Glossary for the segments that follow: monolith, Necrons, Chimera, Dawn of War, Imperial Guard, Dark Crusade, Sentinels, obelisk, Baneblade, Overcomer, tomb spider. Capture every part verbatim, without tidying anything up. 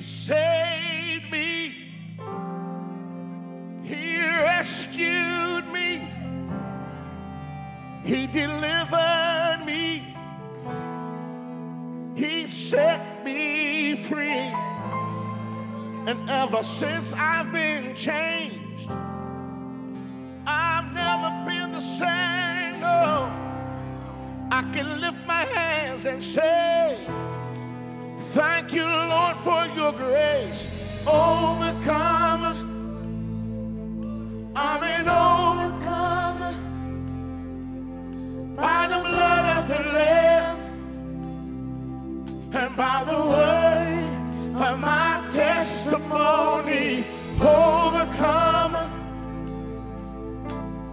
He saved me. He rescued me. He delivered me. He set me free. And ever since, I've been changed. I've never been the same, no. I can lift my hands and say, thank you, Lord, for your grace. Overcomer. I'm an overcomer by the blood of the Lamb and by the word of my testimony. Overcomer.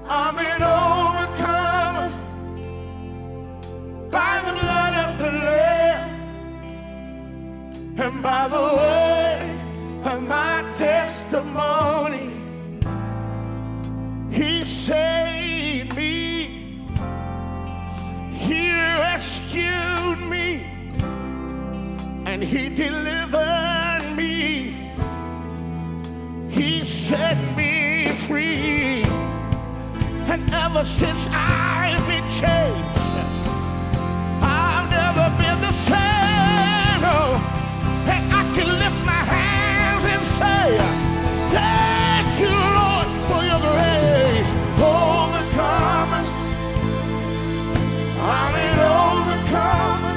I'm an overcomer by the blood of the Lamb and by the word of my testimony. He saved me. He rescued me. And He delivered me. He set me free. And ever since, I've been changed. I've never been the same. No. And I can lift my hands and say, thank you, Lord, for your grace. Overcomer. I'm an overcomer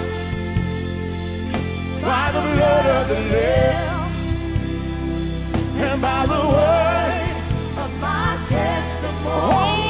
by the blood of the Lamb and by the word of my testimony.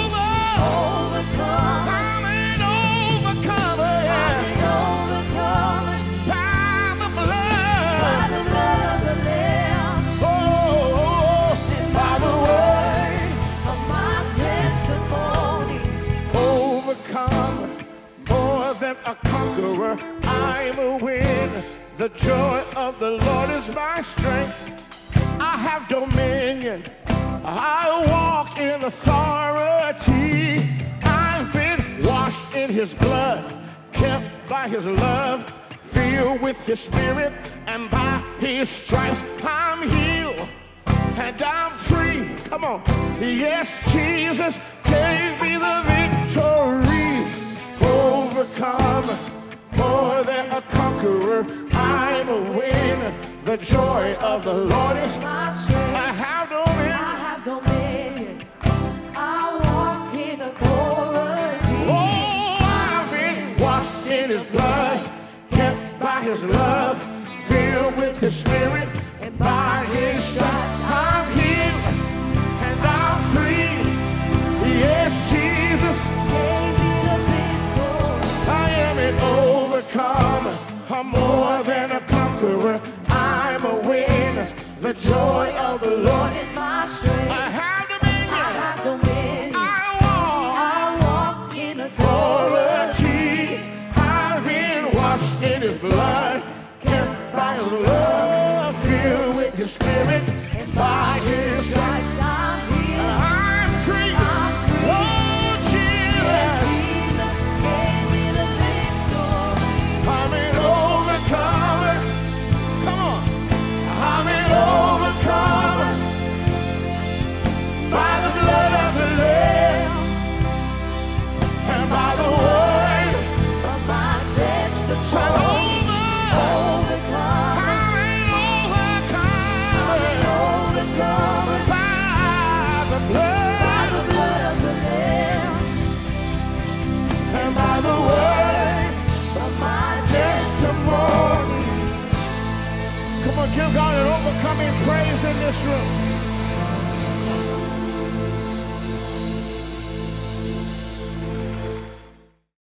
A conqueror, I will win. The joy of the Lord is my strength. I have dominion. I walk in authority. I've been washed in His blood, kept by His love, filled with His Spirit, and by His stripes I'm healed and I'm free. Come on. Yes, Jesus gave me the victory. Overcomer, more than a conqueror, I'm a winner. The joy of the Lord is my strength. I have dominion. I have dominion. I walk in authority. Oh, I've been washed in His blood, kept by His love, filled with His Spirit, and by His stripes I'm healed and I'm free. Yes, Jesus. Overcomer, I'm more than a conqueror, I'm a winner. The joy of the Lord is my strength. I have dominion. I have dominion. I walk. I walk in authority. I've been washed in His blood, kept by His love, filled with His Spirit, and by His stripes I'm healed. I'm free. I'm free. Oh, Jesus. Overcomer by the blood of the Lamb and by the word of my testimony. Overcomer, I'm an overcomer. I'm an overcomer by the blood, by the blood of the Lamb and by the word of my testimony. Come on, give God an overcoming praise in this room.